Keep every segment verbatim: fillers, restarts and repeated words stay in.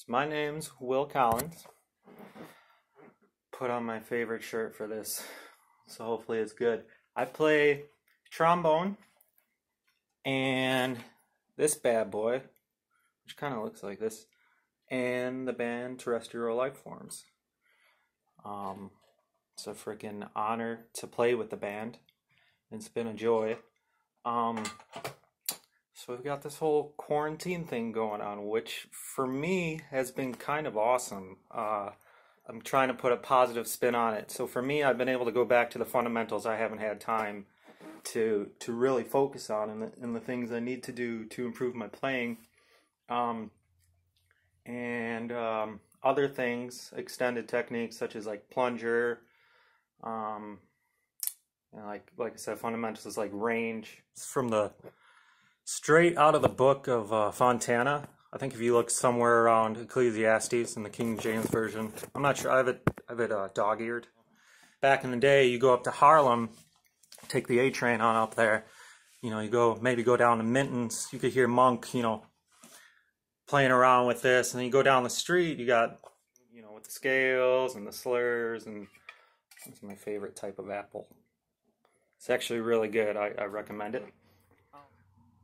So my name's Will Collins. Put on my favorite shirt for this, so hopefully it's good. I play trombone and this bad boy, which kind of looks like this, and the band Terrestrial Lifeforms. Um, it's a freaking honor to play with the band. It's been a joy. Um, so we've got this whole quarantine thing going on, which for me has been kind of awesome. Uh, I'm trying to put a positive spin on it. So for me, I've been able to go back to the fundamentals I haven't had time to to really focus on, and the, and the things I need to do to improve my playing. Um, and um, other things, extended techniques such as like plunger, um, and like like I said, fundamentals is like range. It's from the straight out of the book of uh, Fontana. I think if you look somewhere around Ecclesiastes in the King James version, I'm not sure. I have it. I have it uh, dog-eared. Back in the day, you go up to Harlem, take the A train on up there. You know, you go maybe go down to Minton's. You could hear Monk, you know, playing around with this, and then you go down the street. You got, you know, with the scales and the slurs, and that's my favorite type of apple. It's actually really good. I, I recommend it.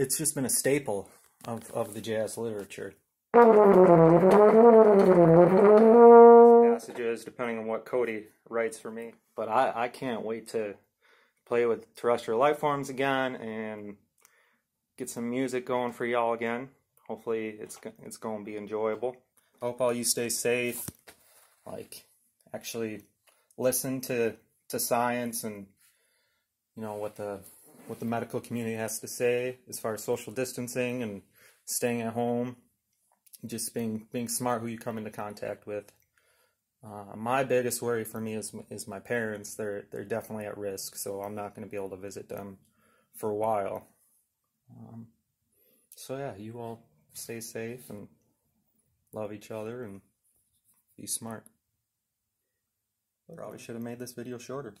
It's just been a staple of, of the jazz literature. Passages, depending on what Cody writes for me. But I, I can't wait to play with Terrestrial Lifeforms again and get some music going for y'all again. Hopefully it's, it's going to be enjoyable. I hope all you stay safe. Like, actually listen to, to science and, you know, what the... what the medical community has to say as far as social distancing and staying at home, just being being smart who you come into contact with. Uh, my biggest worry for me is is my parents. They're they're definitely at risk, so I'm not going to be able to visit them for a while. Um, so yeah, you all stay safe and love each other and be smart. I probably should have made this video shorter.